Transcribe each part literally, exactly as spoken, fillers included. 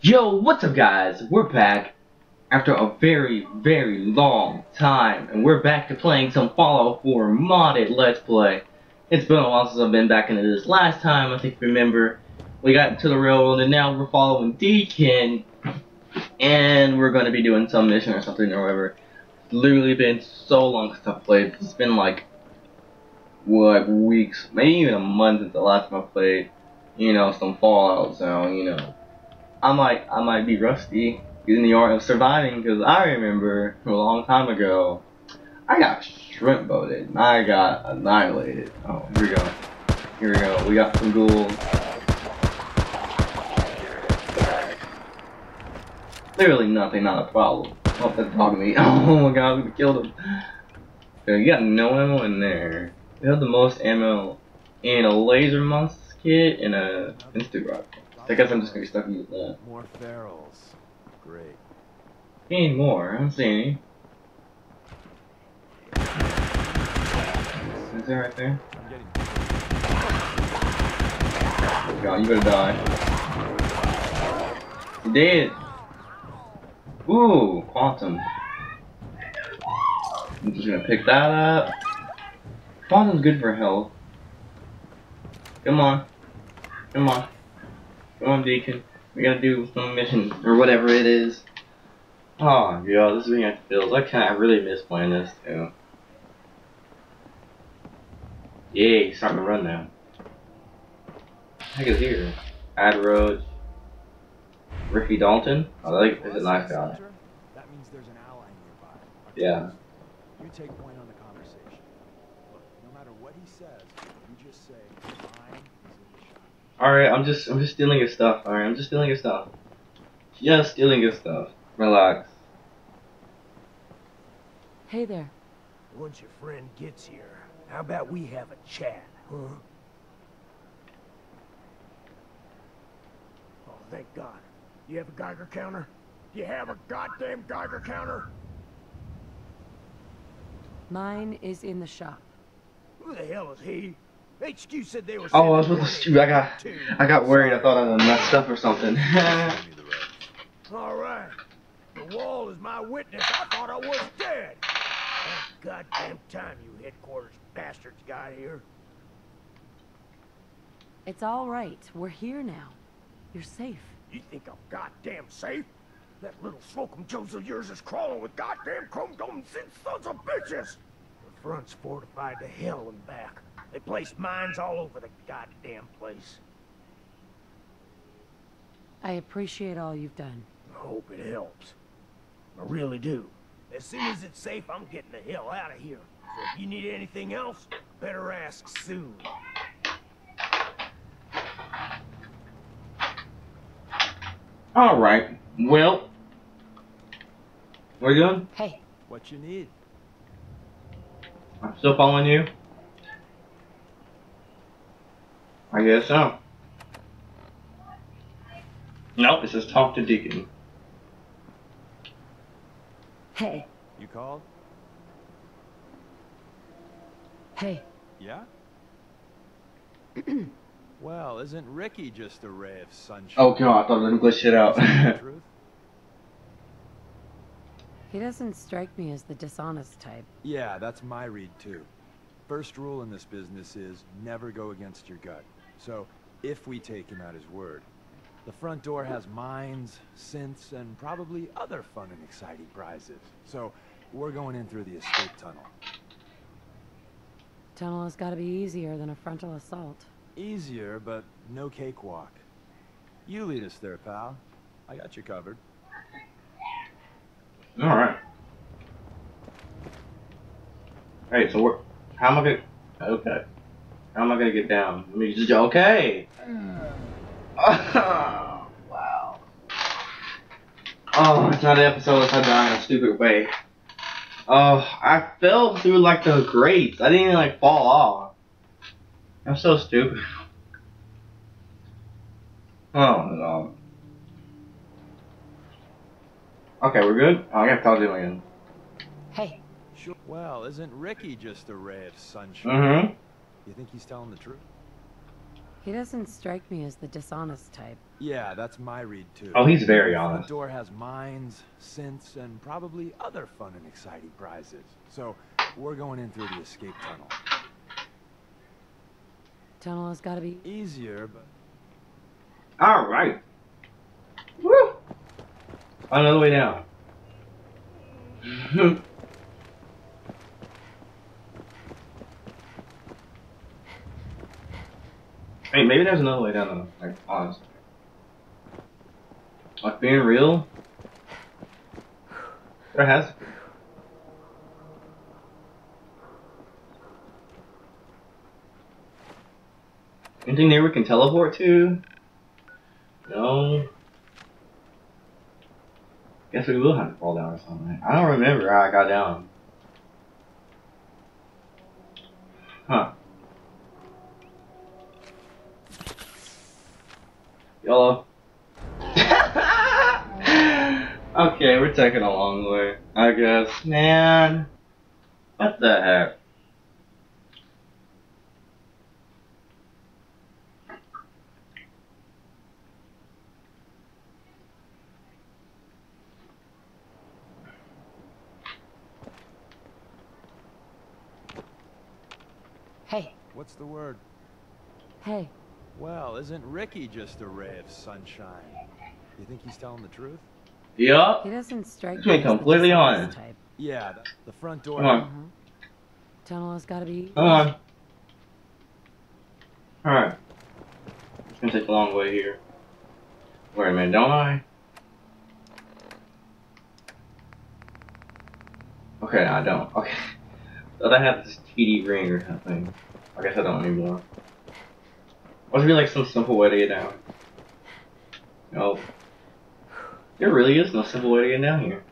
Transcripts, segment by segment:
Yo, what's up guys? We're back after a very, very long time, and we're back to playing some Fallout four modded Let's Play. It's been a while since I've been back into this. Last time, I think, remember, we got into the Railroad, and now we're following Deacon, and we're going to be doing some mission or something or whatever. It's literally been so long since I've played. It's been like, what, weeks, maybe even a month since the last time I played, you know, some Fallout, so, you know. I might, I might be rusty in the art of surviving, because I remember a long time ago, I got shrimp boated, and I got annihilated. Oh, here we go. Here we go. We got some ghouls. Literally nothing, not a problem. Oh, that's talking to me. Oh my god, we killed him. You got no ammo in there. You have the most ammo in a laser musket and a insta rocket. I guess I'm just gonna be stuck with that. More ferals. Great. Any more? I don't see any. Is that right there? Oh god, you better die. You dead. Ooh, quantum. I'm just gonna pick that up. Quantum's good for health. Come on. Come on. Come on, Deacon. We gotta do some mission, or whatever it is. Oh, yeah, this is being it feels. I kinda really miss playing this, too. Yay, he's starting to run now. What the heck is here? Ad Road. Ricky Dalton? Oh, I like, this is a nice guy. That means there's an ally nearby. Yeah. You take point on the conversation. Look, no matter what he says, you just say, fine. Alright, I'm just I'm just stealing your stuff, alright, I'm just stealing your stuff. Just stealing your stuff. Relax. Hey there. Once your friend gets here, how about we have a chat, huh? Oh, thank God. You have a Geiger counter? You have a goddamn Geiger counter? Mine is in the shop. Who the hell is he? H Q said they were oh, I was supposed to. I got, I got worried. I thought I messed up or something. All right, the wall is my witness. I thought I was dead. That goddamn time you headquarters bastards got here. It's all right. We're here now. You're safe. You think I'm goddamn safe? That little Slocum Joe of yours is crawling with goddamn chrome-domed sons of bitches. The front's fortified to hell and back. They placed mines all over the goddamn place. I appreciate all you've done. I hope it helps. I really do. As soon as it's safe, I'm getting the hell out of here. So if you need anything else, better ask soon. All right. Well, we're done. Hey. What you need? I'm still following you. I guess so. Nope, it says talk to Deacon. Hey. You called? Hey. Yeah? Well, isn't Ricky just a ray of sunshine? Oh god, I thought I was glitch it out. He doesn't strike me as the dishonest type. Yeah, that's my read too. First rule in this business is never go against your gut. So, if we take him at his word, the front door has mines, synths, and probably other fun and exciting prizes. So, we're going in through the escape tunnel. Tunnel has got to be easier than a frontal assault. Easier, but no cakewalk. You lead us there, pal. I got you covered. All right. All right, so we're... How am I gonna... Okay. How am I gonna get down? Let me just... Okay! Oh, wow. Oh, it's not an episode if I die in a stupid way. Oh, I fell through, like, the grates. I didn't even, like, fall off. I'm so stupid. Oh, no. Okay, we're good? Oh, I gotta talk to you again. Hey. Well, isn't Ricky just a ray of sunshine? Mm-hmm. You think he's telling the truth? He doesn't strike me as the dishonest type. Yeah, that's my read too. Oh, he's very honest. The door has mines, synths, and probably other fun and exciting prizes. So we're going in through the escape tunnel. Tunnel has got to be easier, but. All right. Woo! Another way down. Hey, maybe there's another way down though. Like, honestly. Like, being real? There has to be. Anything there we can teleport to? No. Guess we will have to fall down or something. I don't remember how I got down. Huh. YOLO. Okay, we're taking a long way, I guess. Man. What the heck? Hey. What's the word? Hey. Well, isn't Ricky just a ray of sunshine? You think he's telling the truth? Yeah. He doesn't strike me completely on. Yeah, the, the front door. Come on. Mm-hmm. Tunnel has got to be. Come on. All right. It's gonna take a long way here. Wait a minute, don't I? Okay, no, I don't. Okay. Thought I had this T D ring or something. I guess I don't anymore. Must be like some simple way to get down. Nope. There really is no simple way to get down here.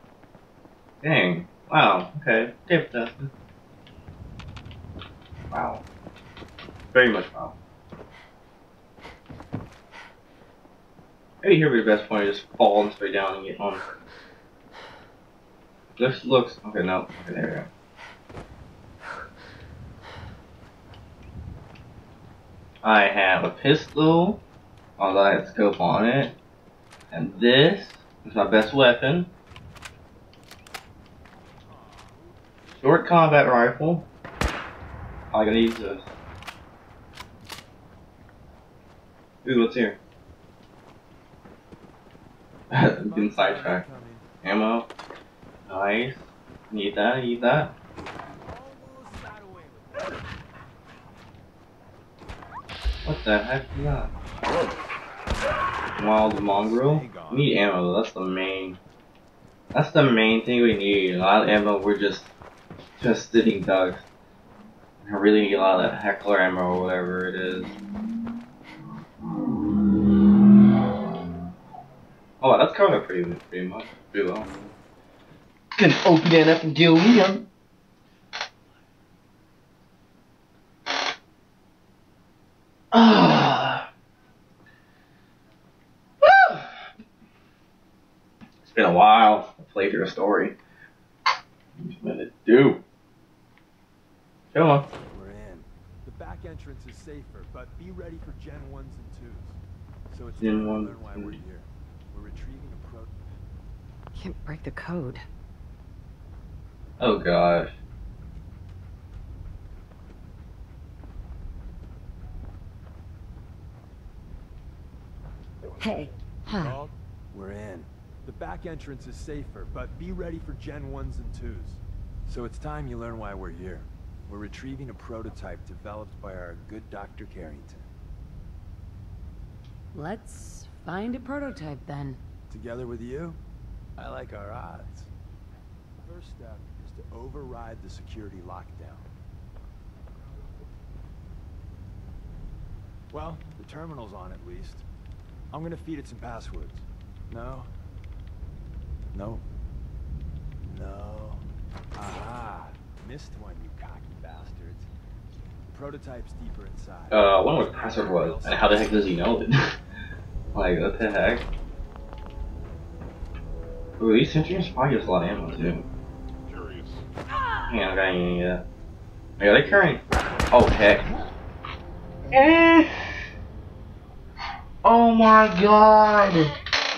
Dang. Wow. Okay. Dave Dustin. Wow. Very much wow. Maybe here would be the best point to just fall and straight down and get on. This looks. Okay, no. Okay, there we go. I have a pistol, although I have scope on it, and this is my best weapon. Short combat rifle. I gotta use this. Ooh, what's here? I'm getting sidetracked. Ammo. Nice. Need that, need that. What the heck is that? Wild mongrel? We need ammo, that's the main That's the main thing we need. A lot of ammo, we're just just sitting ducks. I really need a lot of heckler ammo or whatever it is. Oh wow, that's covered up pretty pretty much pretty well. Gonna open it up and deal with him. Ah. Woo. It's been a while. I played your story. What did it do? Come on. We're in. The back entrance is safer, but be ready for Gen ones and twos. So it's Gen one. Learn why we're here. We're retrieving a probe. Can't break the code. Oh gosh. Hey. Hi. We're in. The back entrance is safer, but be ready for Gen ones and twos. So it's time you learn why we're here. We're retrieving a prototype developed by our good Doctor Carrington. Let's find a prototype then. Together with you, I like our odds. First step is to override the security lockdown. Well, the terminal's on at least. I'm gonna feed it some passwords. No. No. No. Aha. Missed one, you cocky bastards. The prototype's deeper inside. Uh, I wonder what the password was, and how the heck does he know it? Like, what the heck? Ooh, these sentries probably just a lot of ammo, too. Curious. Hang on, I got any of that. Are they carrying? Oh, heck. Eh. Oh my god!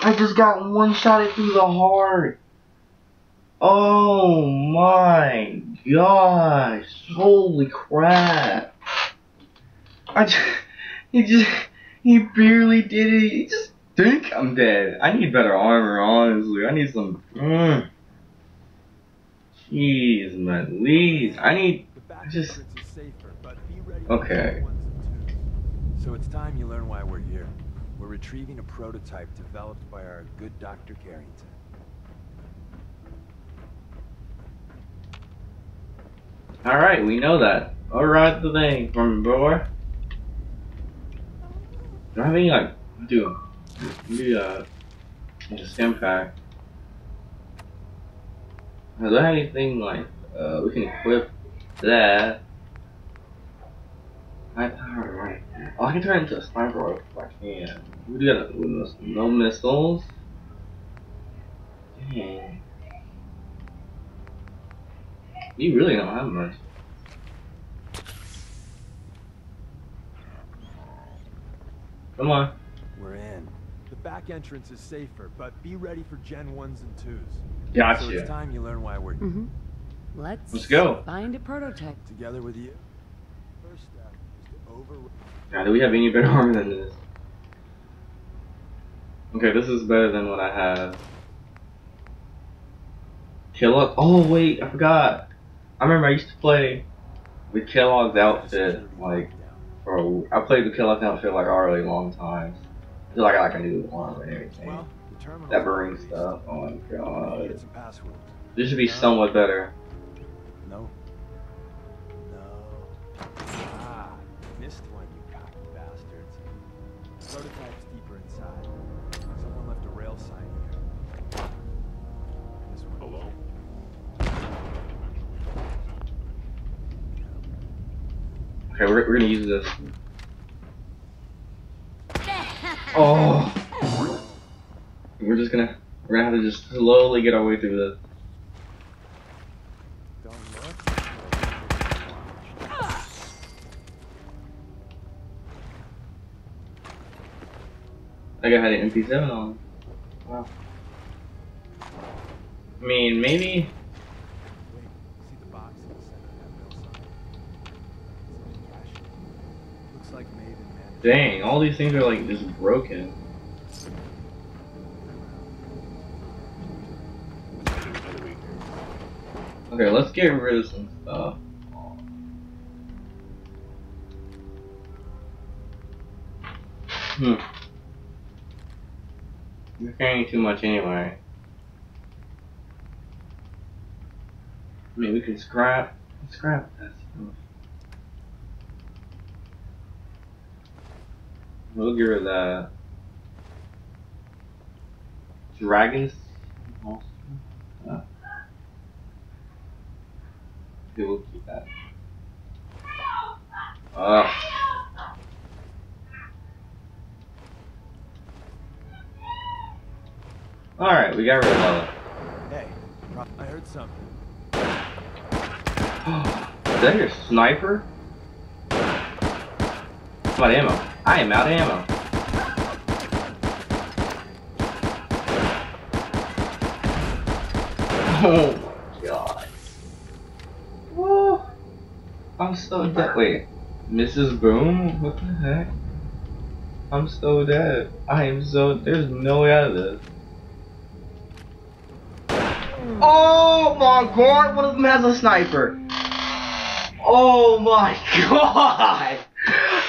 I just got one-shotted through the heart. Oh my gosh. Holy crap. I just, he just, he barely did it. He just think I'm dead. I need better armor, honestly. I need some, mm. Jeez, man, please. I need, just, okay. So it's time you learn why we're here. We're retrieving a prototype developed by our good Doctor Carrington. Alright, we know that. Alright, the thing from before. Do I have any, like, do maybe uh, a stim pack? I don't have anything like, uh, we can equip that. High power rifle. Oh, I can turn it into a sniper rifle if I can. We do got a, no missiles. Dang. You really don't have much. Come on. We're in. The back entrance is safer, but be ready for Gen ones and twos. Gotcha. So it's time you learn why we're here. Mm-hmm. Let's, Let's go. Find a prototype. Together with you. First step is to over... Now, do we have any better armor than this? Okay, this is better than what I have. Kellogg. Oh, wait, I forgot. I remember I used to play with Kellogg's outfit, like... Bro, I played the Kellogg outfit like already long time. I feel like I can do the armor and everything. Well, that marine stuff. Oh my god. This should be no. somewhat better. No. No. Ah, missed one, you cocky bastards. Prototype's deeper inside. Someone left a rail sign here. This one. Hello? Okay, we're, we're gonna use this. Oh, we're just gonna we're gonna have to just slowly get our way through this. Like I had an M P seven on. Wow. I mean, maybe. Dang, all these things are like just broken. Okay, let's get rid of some stuff. Hmm. You're carrying too much anyway. I mean, we can scrap, scrap that stuff. We'll get rid of that. Dragons? Oh. Okay, we'll keep that. Uh. Alright, we got rid of that. Hey, I heard something. Is that your sniper? What about ammo? I am out of ammo. Oh my god. Woo. I'm so dead. Wait. Missus Boom? What the heck? I'm so dead. I am so. There's no way out of this. Oh my god. One of them has a sniper. Oh my god.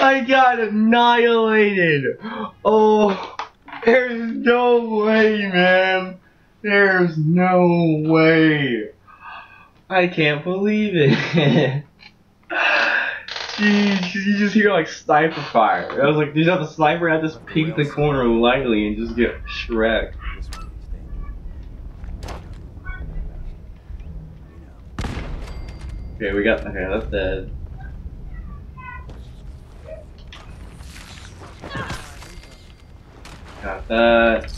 I got annihilated. Oh, there's no way, man. There's no way. I can't believe it. Jeez, you just hear like sniper fire. I was like, there's not a sniper. I just peek the corner lightly and just get shreked. Okay, we got. Okay, that's dead. Got that.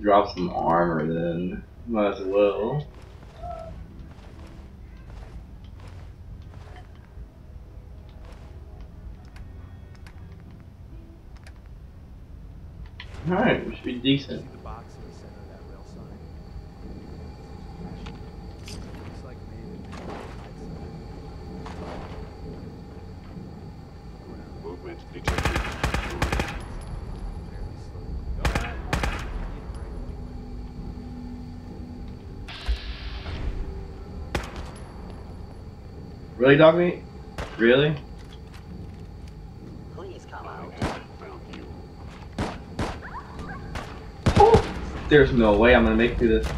Drop some armor then. Might as well. Alright, we should be decent. Really, dog meat? Really? Please come out. Oh, there's no way I'm gonna make it through this.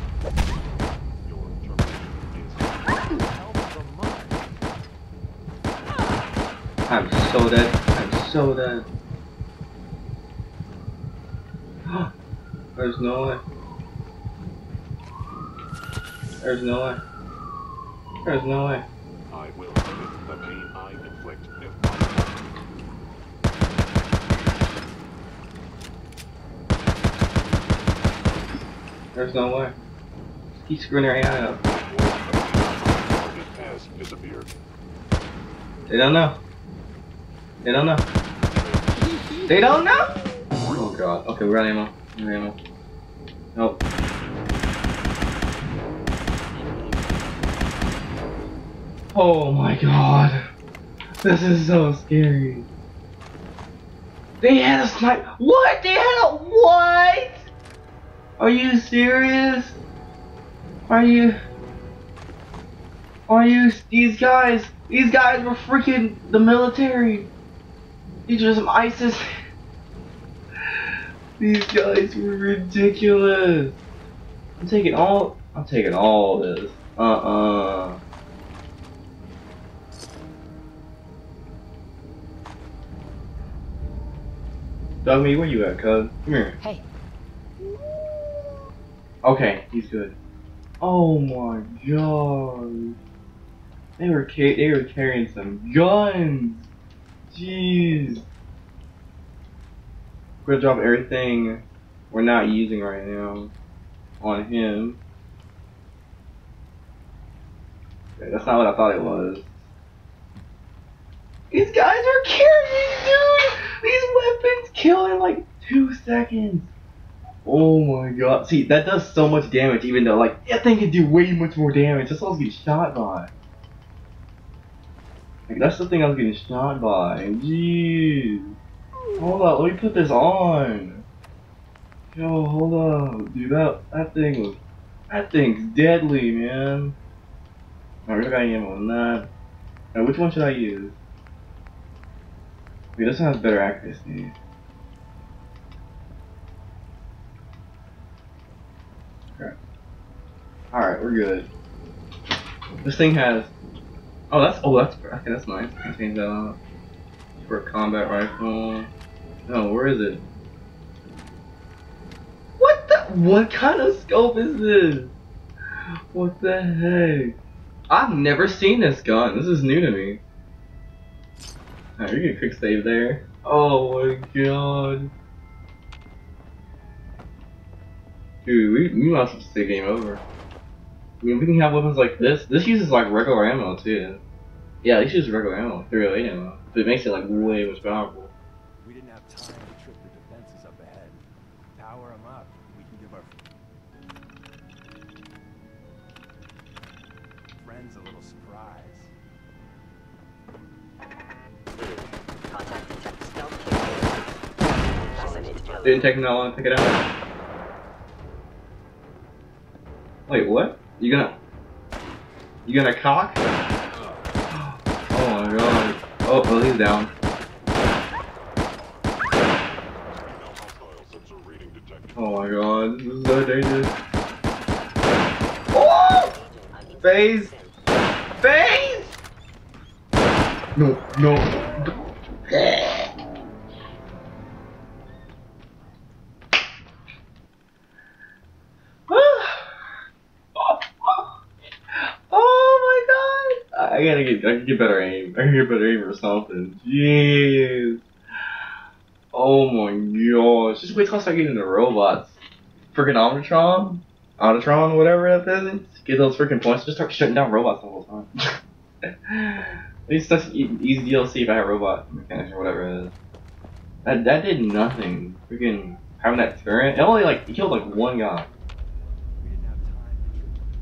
I'm so dead. I'm so dead. There's no way. There's no way. There's no way. I will live the pain I inflict if not. There's no way. He's screwing her A I up. Has disappeared. They don't know. They don't know. They don't know! Oh god. Okay, we're out of ammo. We're out of ammo. Nope. Oh my god. This is so scary. They had a sniper. What? They had a what? Are you serious? Are you Are you these guys? These guys were freaking the military. These are some ISIS. These guys were ridiculous. I'm taking all I'm taking all this. Uh-uh. Dogmeat, where you at, cuz? Come here. Hey. Okay, he's good. Oh my god. They were ca they were carrying some guns. Jeez. We're gonna drop everything we're not using right now on him. That's not what I thought it was. These guys are carrying, dude! These weapons kill in like two seconds. Oh my god. See, that does so much damage, even though like that thing can do way much more damage. That's what I was getting shot by. Like that's the thing I was getting shot by. Jeez. Hold up, let me put this on. Yo, hold up, dude, that that thing was that thing's deadly, man. Alright, we got ammo on that. Now which one should I use? Wait, this one has better accuracy. Alright, All right, we're good. This thing has... Oh, that's... Oh, that's... Okay, that's nice. I can change that up. For a combat rifle... No, where is it? What the... What kind of scope is this? What the heck? I've never seen this gun. This is new to me. Alright, we get a quick save there. Oh my god. Dude, we, we must have to say game over. I mean, we can have weapons like this. This uses like regular ammo too. Yeah, this uses regular ammo, three oh eight ammo. But it makes it like way more powerful. We didn't have time to trip the defenses up ahead. Power them up. We can give our friends a little surprise. Didn't take him that long to pick it out. Wait, what? You gonna... You gonna cock? Oh my god. Oh, oh, he's down. Oh my god, this is so dangerous. Oh! Phase! Phase! No, no. I gotta get, I can get better aim. I can get better aim or something. Jeez. Oh my gosh. Just wait till I start getting the robots. Freaking Omnitron? Autotron, whatever that is. Get those freaking points. Just start shutting down robots the whole time. At least that's easy D L C if I had robot mechanics or whatever it is. That, that did nothing. Freaking having that experience. It only like, he killed like one guy.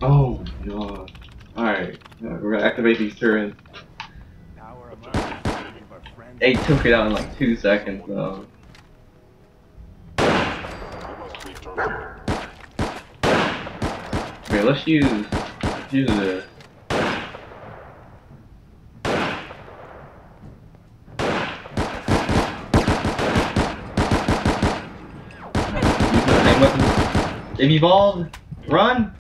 Oh god. Alright, yeah, we're gonna activate these turrets. They took it out in like two seconds though. Okay, let's use let's use this. They've evolved. Run!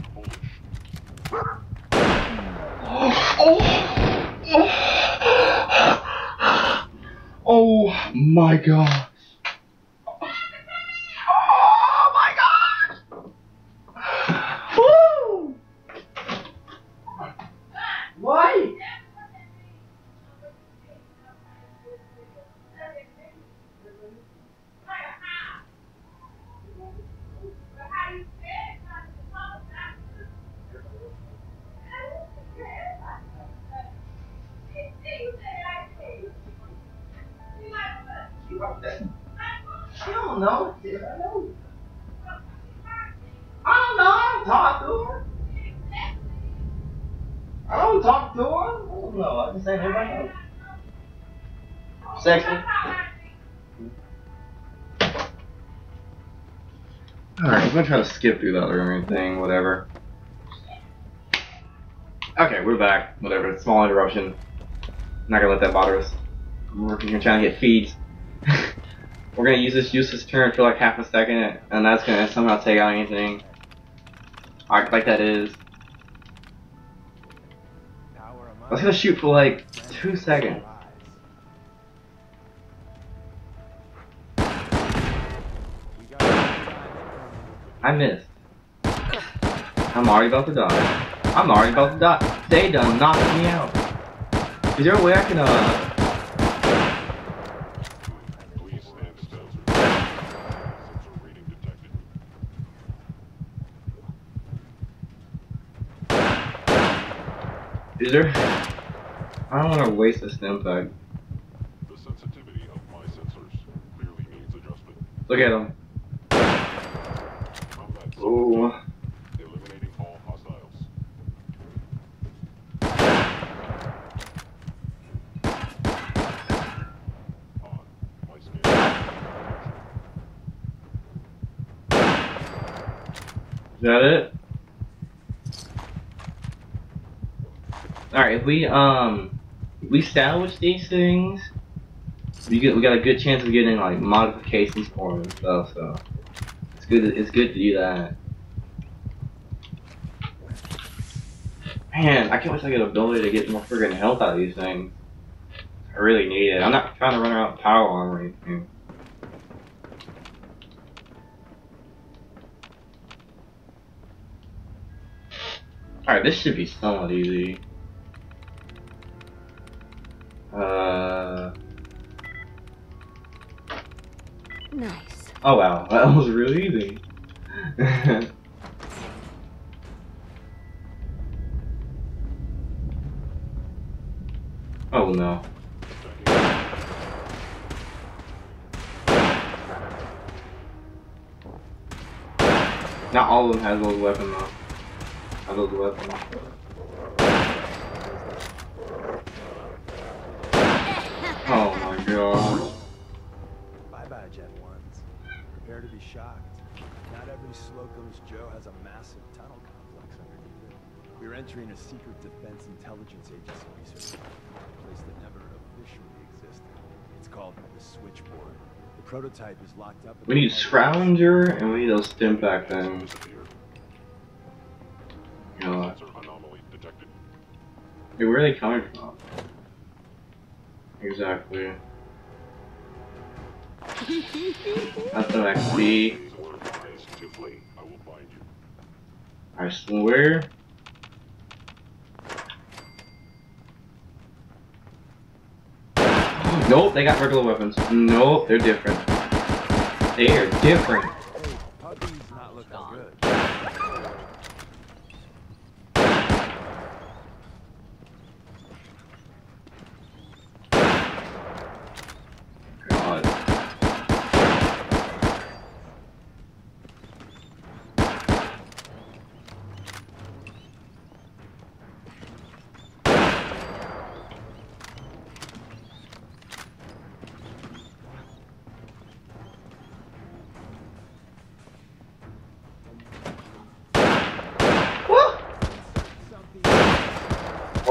Oh, oh my gosh. Oh my gosh! Woo! What? No, I don't know. I don't talk to her. I don't talk to her. I don't know. I just ain't everybody else. Sexy. Alright, I'm gonna try to skip through that room thing, whatever. Okay, we're back. Whatever, small interruption. I'm not gonna let that bother us. I'm working here trying to get feeds. We're gonna use this useless turret for like half a second, and that's gonna somehow take out anything. Alright, like that is. I was gonna shoot for like two seconds. I missed. I'm already about to die. I'm already about to die. They done knocked me out. Is there a way I can uh? Is there? I don't want to waste this stem bag. The sensitivity of my sensors clearly needs adjustment. Look at them. Oh. Eliminating all hostiles. On my skin. Is that it? Alright, if we um if we salvage these things, we get we got a good chance of getting like modifications for them and stuff, so it's good to, it's good to do that. Man, I can't wait till I get an ability to get more friggin' health out of these things. I really need it. I'm not trying to run around with power armor or anything. Alright, this should be somewhat easy. Uh. Nice. Oh wow, that was really easy. Oh no. Not all of them have those weapons though. Have those weapons. Oh my god. Bye bye, Gen ones. Prepare to be shocked. Not every Slocum's Joe has a massive tunnel complex underneath it. We're entering a secret defense intelligence agency research lab, a place that never officially existed. It's called the Switchboard. The prototype is locked up. We need Scrounger and we need those stim pack things. God. Dude, where are they coming from? Exactly. That's an X P. I swear. Nope, they got regular weapons. Nope, they're different. They are different.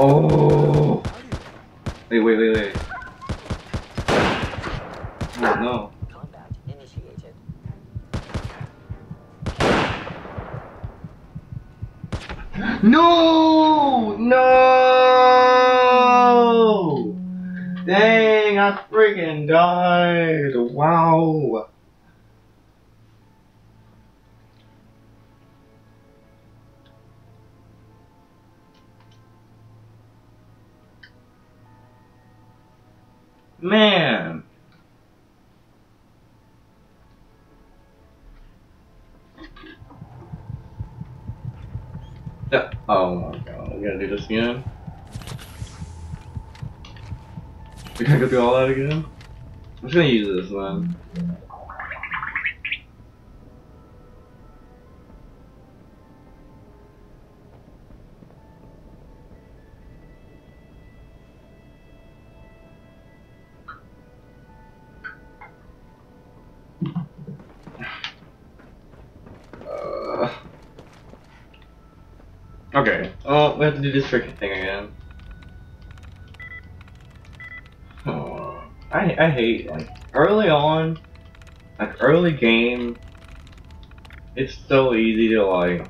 Oh! Wait, wait, wait, wait. Oh no. Combat initiated. No! No! Dang, I freaking died. Wow. Man. Yeah. Oh my god, we gotta do this again. We gotta go through all that again? I'm just gonna use this one. Okay, oh, we have to do this freaking thing again. Oh, I, I hate, like, early on, like, early game, it's so easy to, like,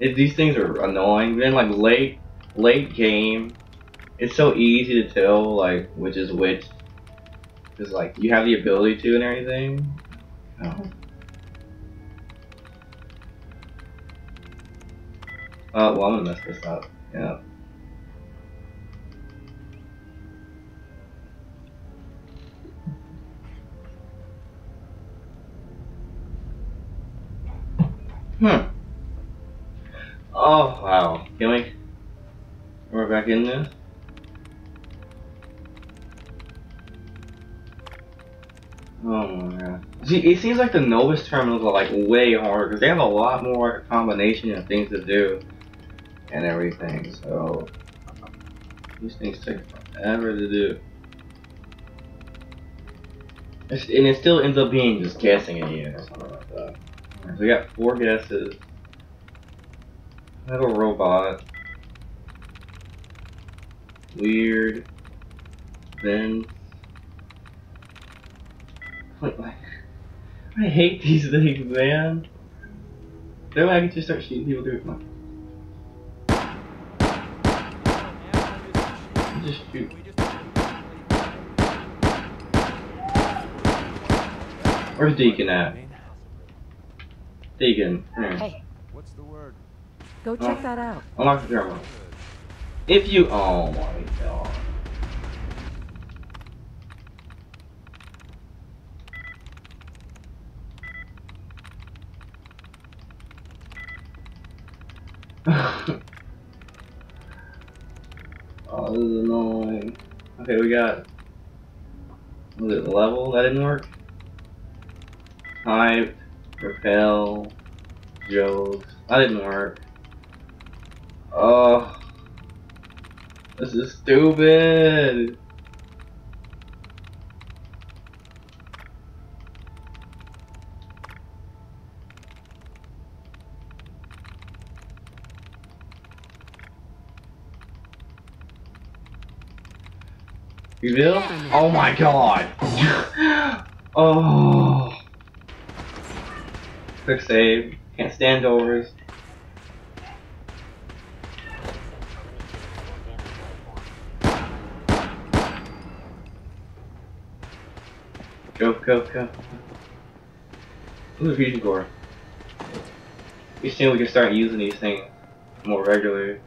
it, these things are annoying. Then, like, late, late game, it's so easy to tell, like, which is which. Because, like, you have the ability to and everything. Oh. Oh, well, I'm gonna mess this up. Yeah. Hmm. Oh, wow. Can we... We're back in there? Oh my god. See, it seems like the Novus terminals are like way harder because they have a lot more combination of things to do. And everything, so these things take forever to do. It's, and it still ends up being just guessing in here or something like that. So we got four guesses. I have a robot. Weird. Then. Like, I hate these things, man. Then I can just start shooting people through my. Just shoot. Where's Deacon at? Deacon, here. Hey. What's the word? Go check oh. that out. Unlock the terminal. If you. Oh my god. This is annoying. Okay, we got. Was it level? That didn't work. Type, repel, jokes. That didn't work. Oh, this is stupid. Reveal? Oh my god! Oh! Quick save. Can't stand overs. Go, go, go. Ooh, the fusion core. You see, we can start using these things more regularly.